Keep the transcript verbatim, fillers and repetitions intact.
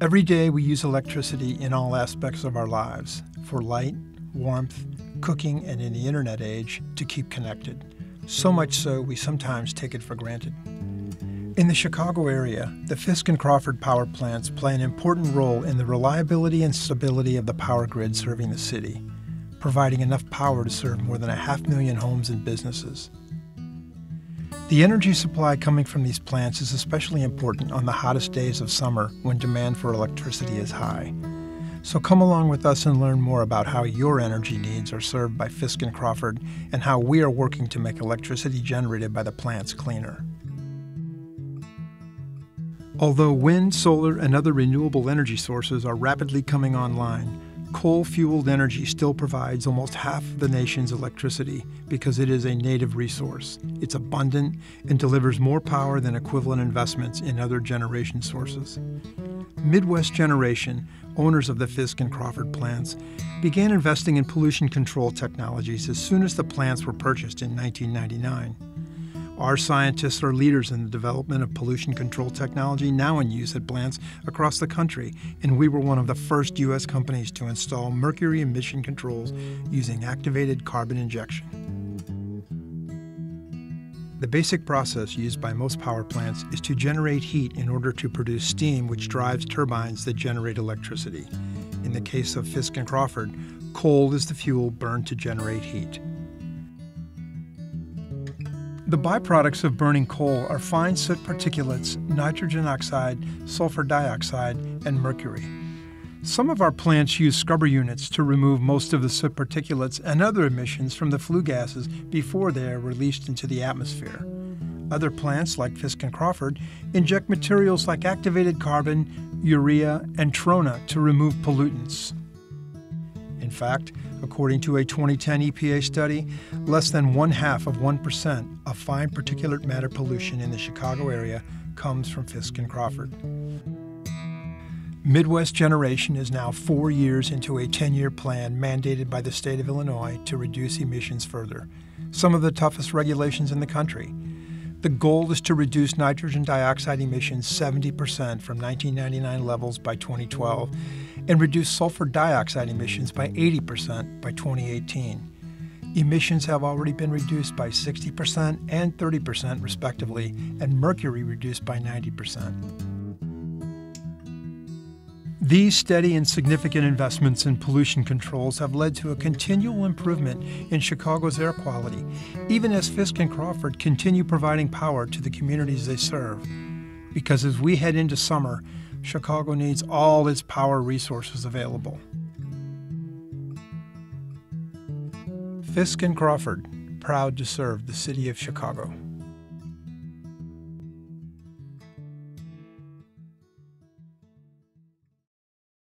Every day we use electricity in all aspects of our lives, for light, warmth, cooking, and in the internet age, to keep connected. So much so we sometimes take it for granted. In the Chicago area, the Fisk and Crawford power plants play an important role in the reliability and stability of the power grid serving the city, providing enough power to serve more than a half million homes and businesses. The energy supply coming from these plants is especially important on the hottest days of summer when demand for electricity is high. So come along with us and learn more about how your energy needs are served by Fisk and Crawford and how we are working to make electricity generated by the plants cleaner. Although wind, solar, and other renewable energy sources are rapidly coming online, coal-fueled energy still provides almost half of the nation's electricity because it is a native resource. It's abundant and delivers more power than equivalent investments in other generation sources. Midwest Generation, owners of the Fisk and Crawford plants, began investing in pollution control technologies as soon as the plants were purchased in nineteen ninety-nine. Our scientists are leaders in the development of pollution control technology now in use at plants across the country, and we were one of the first U S companies to install mercury emission controls using activated carbon injection. The basic process used by most power plants is to generate heat in order to produce steam, which drives turbines that generate electricity. In the case of Fisk and Crawford, coal is the fuel burned to generate heat. The byproducts of burning coal are fine soot particulates, nitrogen oxide, sulfur dioxide, and mercury. Some of our plants use scrubber units to remove most of the soot particulates and other emissions from the flue gases before they are released into the atmosphere. Other plants, like Fisk and Crawford, inject materials like activated carbon, urea, and trona to remove pollutants. In fact, according to a twenty ten E P A study, less than one half of one percent of fine particulate matter pollution in the Chicago area comes from Fisk and Crawford. Midwest Generation is now four years into a ten-year plan mandated by the state of Illinois to reduce emissions further, some of the toughest regulations in the country. The goal is to reduce nitrogen dioxide emissions seventy percent from nineteen ninety-nine levels by twenty twelve and reduce sulfur dioxide emissions by eighty percent by twenty eighteen. Emissions have already been reduced by sixty percent and thirty percent respectively, and mercury reduced by ninety percent. These steady and significant investments in pollution controls have led to a continual improvement in Chicago's air quality, even as Fisk and Crawford continue providing power to the communities they serve. Because as we head into summer, Chicago needs all its power resources available. Fisk and Crawford, proud to serve the city of Chicago.